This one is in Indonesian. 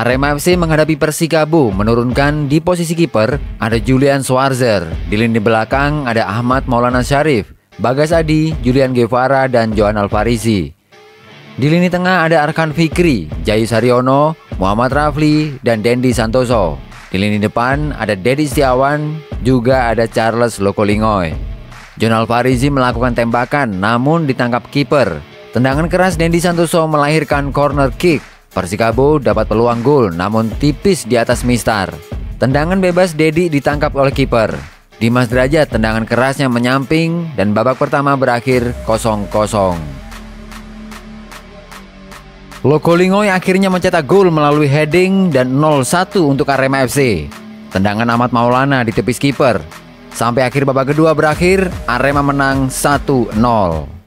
Arema FC menghadapi Persikabo menurunkan di posisi kiper ada Julian Schwarzer, di lini belakang ada Ahmad Maulana Sharif, Bagas Adi, Julian Guevara, dan Johan Al-Farisi. Di lini tengah ada Arkan Fikri, Jayu Sariono, Muhammad Rafli, dan Dendi Santoso. Di lini depan ada Dedi Setiawan, juga ada Charles Lokolingoy. Johan Al-Farisi melakukan tembakan namun ditangkap kiper. Tendangan keras Dendi Santoso melahirkan corner kick. Persikabo dapat peluang gol namun tipis di atas mistar. Tendangan bebas Dedi ditangkap oleh kiper. Dimas Derajat tendangan kerasnya menyamping dan babak pertama berakhir 0-0. Lokolingoy akhirnya mencetak gol melalui heading dan 0-1 untuk Arema FC. Tendangan Ahmad Maulana ditepis kiper. Sampai akhir babak kedua berakhir, Arema menang 1-0.